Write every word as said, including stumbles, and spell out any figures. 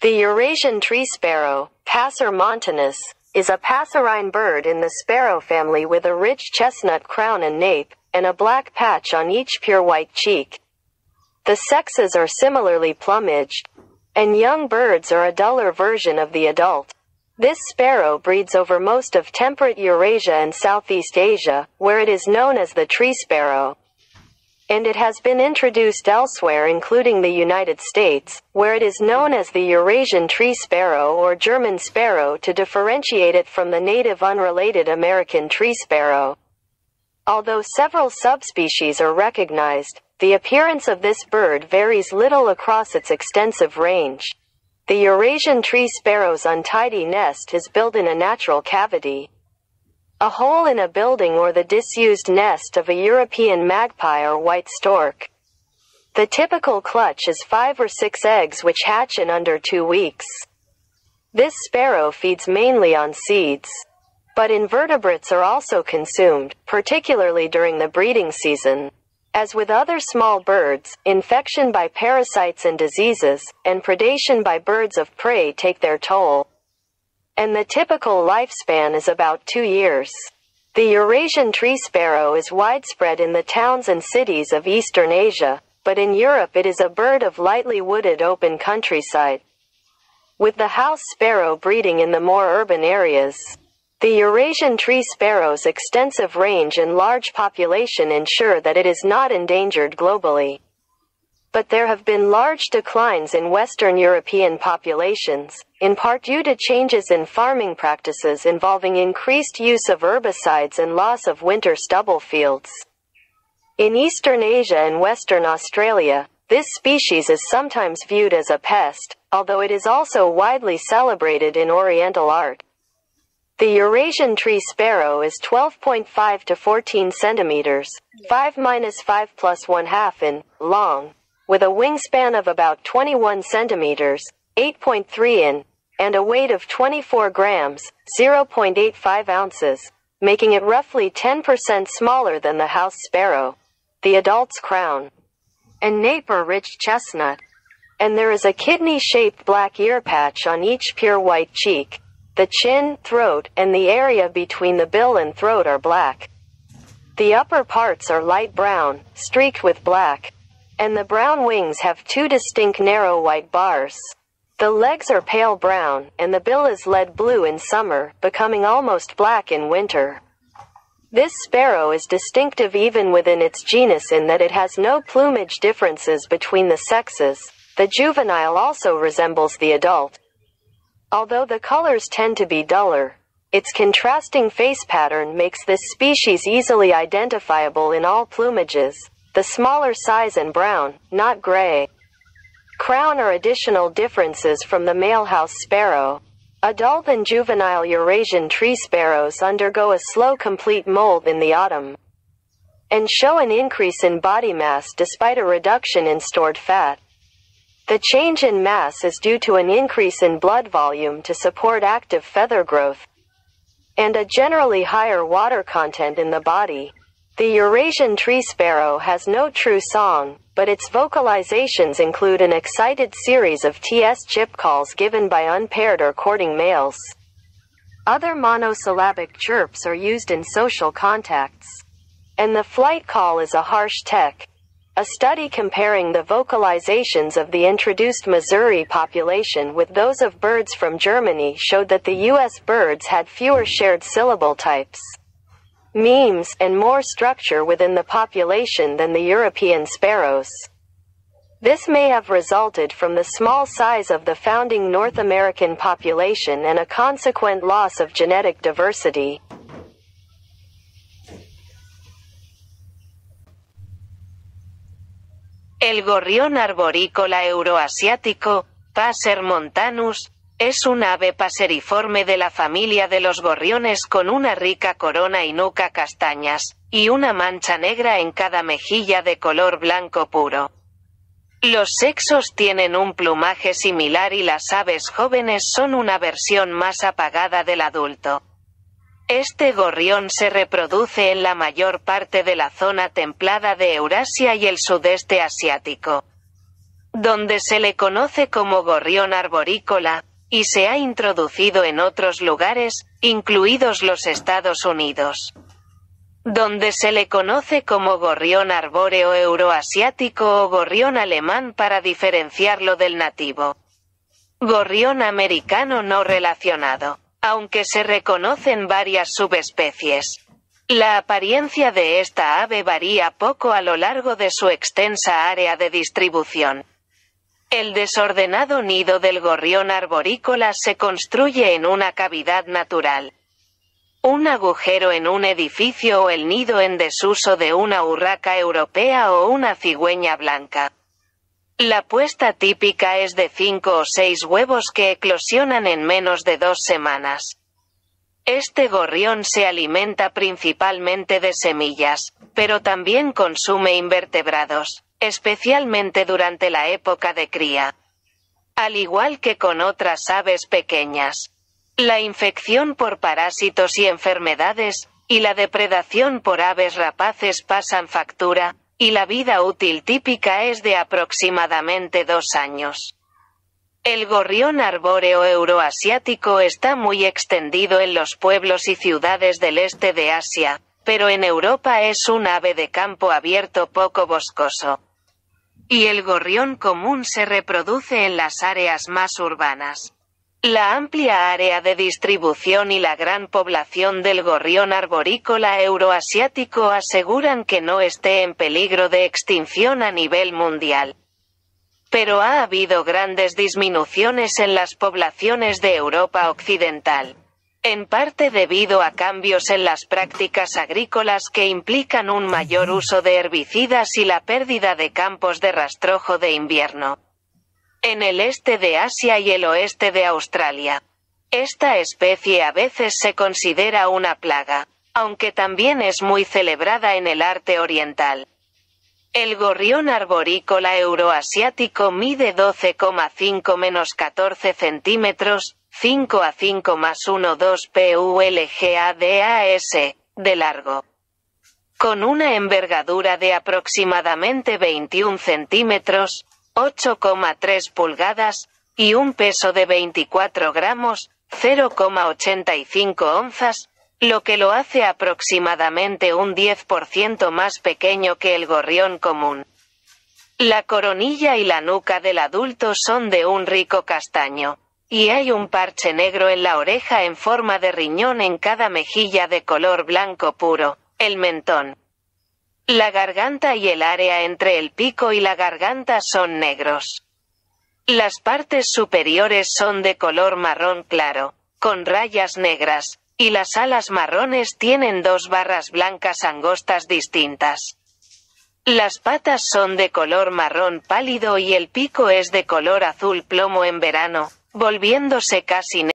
The Eurasian tree sparrow, Passer montanus, is a passerine bird in the sparrow family with a ridged chestnut crown and nape, and a black patch on each pure white cheek. The sexes are similarly plumaged, and young birds are a duller version of the adult. This sparrow breeds over most of temperate Eurasia and Southeast Asia, where it is known as the tree sparrow. And it has been introduced elsewhere, including the United States, where it is known as the Eurasian tree sparrow or German sparrow to differentiate it from the native unrelated American tree sparrow. Although several subspecies are recognized, the appearance of this bird varies little across its extensive range. The Eurasian tree sparrow's untidy nest is built in a natural cavity. A hole in a building or the disused nest of a European magpie or white stork. The typical clutch is five or six eggs which hatch in under two weeks. This sparrow feeds mainly on seeds. But invertebrates are also consumed, particularly during the breeding season. As with other small birds, infection by parasites and diseases, and predation by birds of prey take their toll. And the typical lifespan is about two years. The Eurasian tree sparrow is widespread in the towns and cities of Eastern Asia, but in Europe it is a bird of lightly wooded open countryside, with the house sparrow breeding in the more urban areas. The Eurasian tree sparrow's extensive range and large population ensure that it is not endangered globally. But there have been large declines in Western European populations, in part due to changes in farming practices involving increased use of herbicides and loss of winter stubble fields. In Eastern Asia and Western Australia, this species is sometimes viewed as a pest, although it is also widely celebrated in Oriental art. The Eurasian tree sparrow is twelve point five to fourteen centimeters, five minus five plus one half inches, long, with a wingspan of about twenty-one centimeters, eight point three inches, and a weight of twenty-four grams, zero point eight five ounces, making it roughly ten percent smaller than the house sparrow, the adult's crown, and nape or ridged chestnut. And there is a kidney-shaped black ear patch on each pure white cheek. The chin, throat, and the area between the bill and throat are black. The upper parts are light brown, streaked with black, and the brown wings have two distinct narrow white bars. The legs are pale brown, and the bill is lead blue in summer, becoming almost black in winter. This sparrow is distinctive even within its genus in that it has no plumage differences between the sexes. The juvenile also resembles the adult. Although the colors tend to be duller, its contrasting face pattern makes this species easily identifiable in all plumages, the smaller size and brown, not gray. Crown are additional differences from the male house sparrow. Adult and juvenile Eurasian tree sparrows undergo a slow complete molt in the autumn, and show an increase in body mass despite a reduction in stored fat. The change in mass is due to an increase in blood volume to support active feather growth, and a generally higher water content in the body. The Eurasian tree sparrow has no true song, but its vocalizations include an excited series of T S chip calls given by unpaired or courting males. Other monosyllabic chirps are used in social contacts, and the flight call is a harsh tek. A study comparing the vocalizations of the introduced Missouri population with those of birds from Germany showed that the U S birds had fewer shared syllable types, memes, and more structure within the population than the European sparrows. This may have resulted from the small size of the founding North American population and a consequent loss of genetic diversity. El gorrión arborícola euroasiático, Passer montanus, es un ave paseriforme de la familia de los gorriones con una rica corona y nuca castañas, y una mancha negra en cada mejilla de color blanco puro. Los sexos tienen un plumaje similar y las aves jóvenes son una versión más apagada del adulto. Este gorrión se reproduce en la mayor parte de la zona templada de Eurasia y el sudeste asiático. donde se le conoce como gorrión arborícola, y se ha introducido en otros lugares, incluidos los Estados Unidos, donde se le conoce como gorrión arbóreo euroasiático o gorrión alemán para diferenciarlo del nativo gorrión americano no relacionado, aunque se reconocen varias subespecies. La apariencia de esta ave varía poco a lo largo de su extensa área de distribución. El desordenado nido del gorrión arborícola se construye en una cavidad natural, un agujero en un edificio o el nido en desuso de una urraca europea o una cigüeña blanca. La puesta típica es de cinco o seis huevos que eclosionan en menos de dos semanas. Este gorrión se alimenta principalmente de semillas, pero también consume invertebrados, especialmente durante la época de cría, al igual que con otras aves pequeñas. La infección por parásitos y enfermedades, y la depredación por aves rapaces pasan factura, y la vida útil típica es de aproximadamente dos años. El gorrión arbóreo euroasiático está muy extendido en los pueblos y ciudades del este de Asia, pero en Europa es un ave de campo abierto poco boscoso, y el gorrión común se reproduce en las áreas más urbanas. La amplia área de distribución y la gran población del gorrión arborícola euroasiático aseguran que no esté en peligro de extinción a nivel mundial, pero ha habido grandes disminuciones en las poblaciones de Europa occidental, en parte debido a cambios en las prácticas agrícolas que implican un mayor uso de herbicidas y la pérdida de campos de rastrojo de invierno en el este de Asia y el oeste de Australia. Esta especie a veces se considera una plaga, aunque también es muy celebrada en el arte oriental. El gorrión arborícola euroasiático mide doce coma cinco a catorce centímetros, cinco a cinco más uno coma dos pulgadas, de largo, con una envergadura de aproximadamente veintiún centímetros, ocho coma tres pulgadas, y un peso de veinticuatro gramos, cero coma ochenta y cinco onzas, lo que lo hace aproximadamente un diez por ciento más pequeño que el gorrión común. La coronilla y la nuca del adulto son de un rico castaño, y hay un parche negro en la oreja en forma de riñón en cada mejilla de color blanco puro, el mentón, la garganta y el área entre el pico y la garganta son negros. Las partes superiores son de color marrón claro, con rayas negras, y las alas marrones tienen dos barras blancas angostas distintas. Las patas son de color marrón pálido y el pico es de color azul plomo en verano, volviéndose casi negro.